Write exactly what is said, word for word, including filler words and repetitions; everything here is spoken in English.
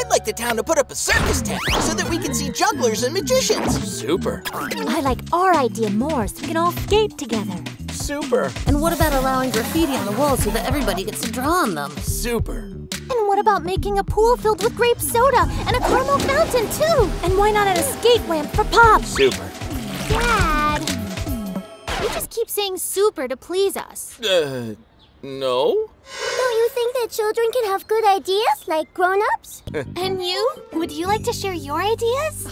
I'd like the town to put up a circus tent so that we can see jugglers and magicians. Super. I like our idea more so we can all skate together. Super. And what about allowing graffiti on the walls so that everybody gets to draw on them? Super. And what about making a pool filled with grape soda and a caramel fountain, too? And why not at a skate ramp for Pop? Super. Dad, you just keep saying super to please us. Uh, no. Don't you think that children can have good ideas like grown-ups? And you? Would you like to share your ideas?